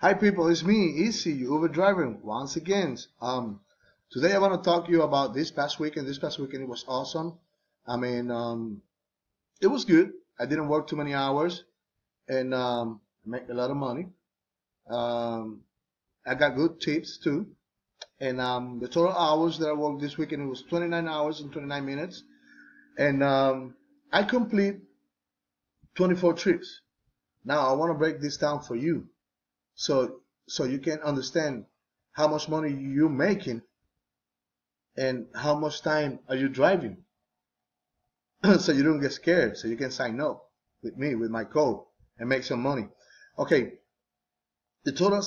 Hi people, it's me, EC, Uber driver, once again. Today I want to talk to you about this past weekend. This past weekend it was awesome. I mean, it was good. I didn't work too many hours and make a lot of money. I got good tips too. And the total hours that I worked this weekend, it was 29 hours and 29 minutes. And I complete 24 trips. Now I want to break this down for you. So you can understand how much money you're making and how much time are you driving. So you don't get scared. So you can sign up with me, with my code, and make some money. Okay. The total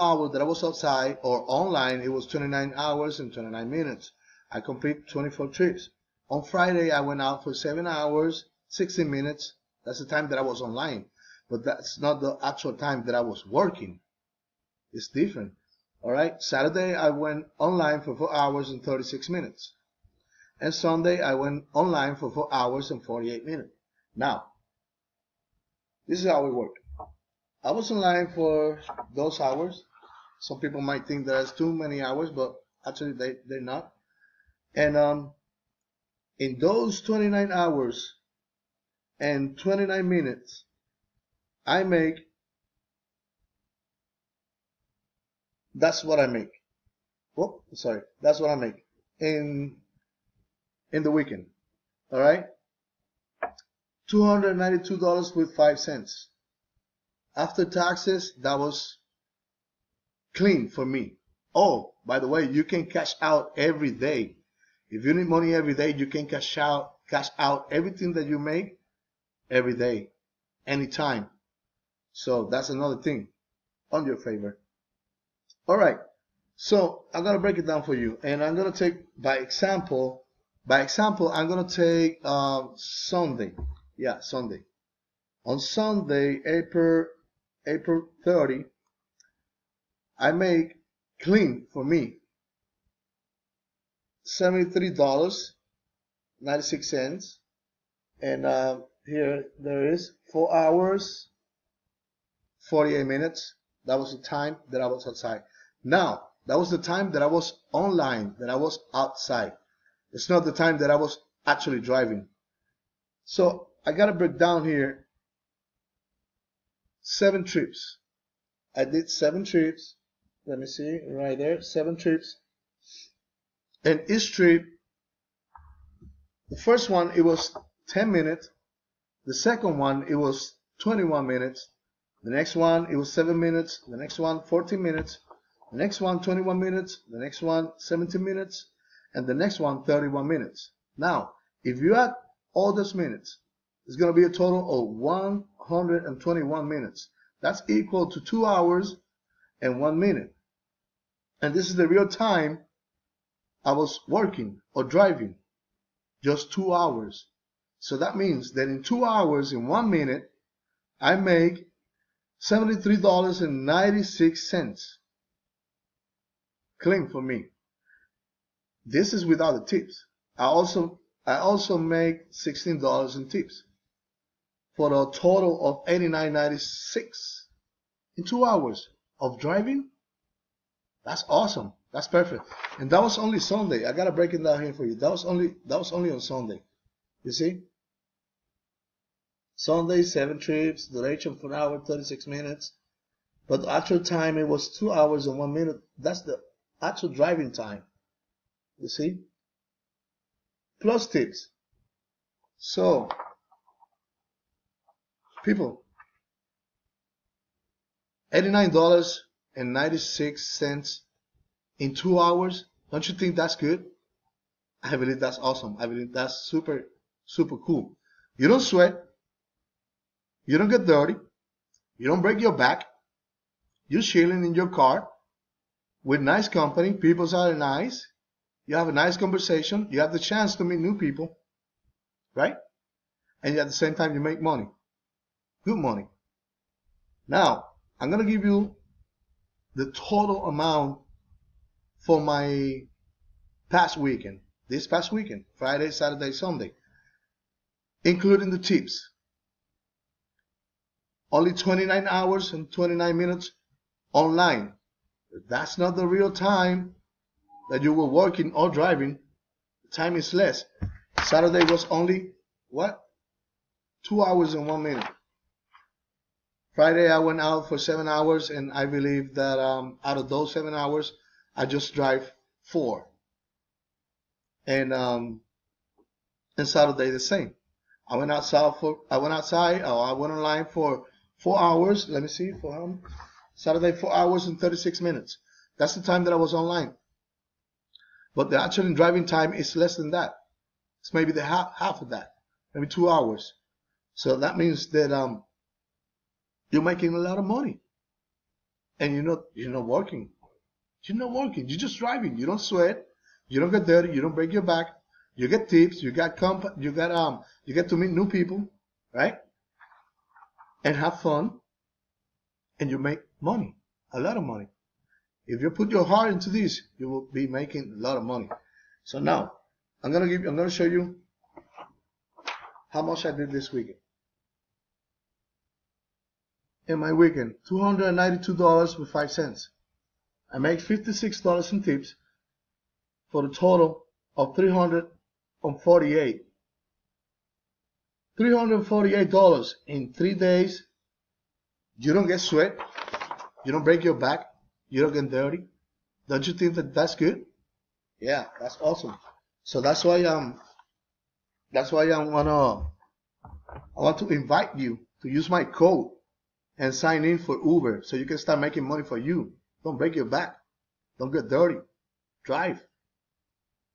hour that I was outside or online, it was 29 hours and 29 minutes. I complete 24 trips. On Friday, I went out for 7 hours, 16 minutes. That's the time that I was online. But that's not the actual time that I was working. It's different. All right. Saturday, I went online for 4 hours and 36 minutes. And Sunday, I went online for 4 hours and 48 minutes. Now, this is how it worked. I was online for those hours. Some people might think that's too many hours, but actually they're not. And in those 29 hours and 29 minutes, I make, that's what I make. Oh, sorry, that's what I make in the weekend. All right, $292.05. After taxes, that was clean for me. Oh, by the way, you can cash out every day. If you need money every day, you can cash out everything that you make every day, anytime. So that's another thing on your favor. All right, so I'm gonna break it down for you, and I'm gonna take by example. I'm gonna take Sunday. Yeah, Sunday. On Sunday, April 30, I make clean for me $73.96, and here there is 4 hours. 48 minutes. That was the time that I was outside. Now, that was the time that I was online, that I was outside. It's not the time that I was actually driving. So I got to break down here 7 trips. I did 7 trips. Let me see right there. 7 trips. And each trip, the first one, it was 10 minutes. The second one, it was 21 minutes. The next one, it was 7 minutes. The next one, 14 minutes. The next one, 21 minutes. The next one, 17 minutes. And the next one, 31 minutes. Now, if you add all those minutes, it's going to be a total of 121 minutes. That's equal to 2 hours and 1 minute. And this is the real time I was working or driving, just 2 hours. So that means that in 2 hours and 1 minute, I make $73.96 clean for me. This is without the tips. I also make $16 in tips for a total of $89.96 in 2 hours of driving. That's awesome. That's perfect. And that was only Sunday. I gotta break it down here for you. That was only on Sunday. You see? Sunday, 7 trips, duration for an hour, 36 minutes. But the actual time, it was 2 hours and 1 minute. That's the actual driving time. You see? Plus tips. So, people, $89.96 in 2 hours. Don't you think that's good? I believe that's awesome. I believe that's super, super cool. You don't sweat. You don't get dirty. You don't break your back. You're chilling in your car with nice company. People are nice. You have a nice conversation. You have the chance to meet new people, right? And at the same time, you make money. Good money. Now, I'm going to give you the total amount for my past weekend. This past weekend, Friday, Saturday, Sunday, including the tips. Only 29 hours and 29 minutes online. That's not the real time that you were working or driving. The time is less. Saturday was only, what? 2 hours and 1 minute. Friday I went out for 7 hours, and I believe that out of those 7 hours, I just drive 4. And Saturday the same. I went online for 4 hours. Let me see, for how many? Saturday, 4 hours and 36 minutes. That's the time that I was online. But the actual driving time is less than that. It's maybe the half of that, maybe 2 hours. So that means that you're making a lot of money, and you're not working. You're not working. You're just driving. You don't sweat. You don't get dirty. You don't break your back. You get tips. You get to meet new people, right? And have fun. And you make money, a lot of money. If you put your heart into this, you will be making a lot of money. So now, I'm gonna show you how much I did this weekend. In my weekend, $292.05. I made $56 in tips for a total of $348. $348 in 3 days. You don't get sweat, you don't break your back, you don't get dirty. Don't you think that that's good? Yeah, that's awesome. So that's why I want to invite you to use my code and sign in for Uber so you can start making money for you. Don't break your back, don't get dirty, drive.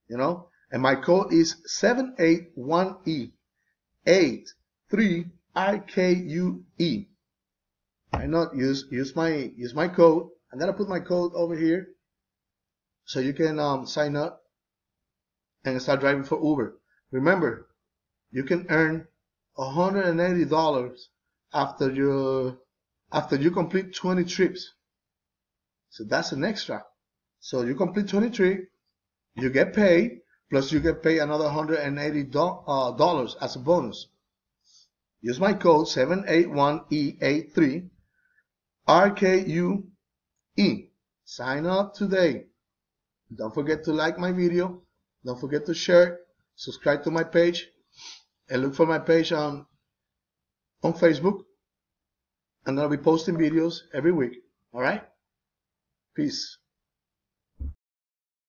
You know, and my code is 781E83IKUE. I not use my code. I'm gonna put my code over here so you can sign up and start driving for Uber. Remember, you can earn $180 after you complete 20 trips. So that's an extra. So you complete 20 trips, you get paid, plus you get paid another $180 as a bonus. Use my code 781E83. RKUE. Sign up today. Don't forget to like my video. Don't forget to share. Subscribe to my page, and look for my page on Facebook. I'm gonna be posting videos every week. All right. Peace.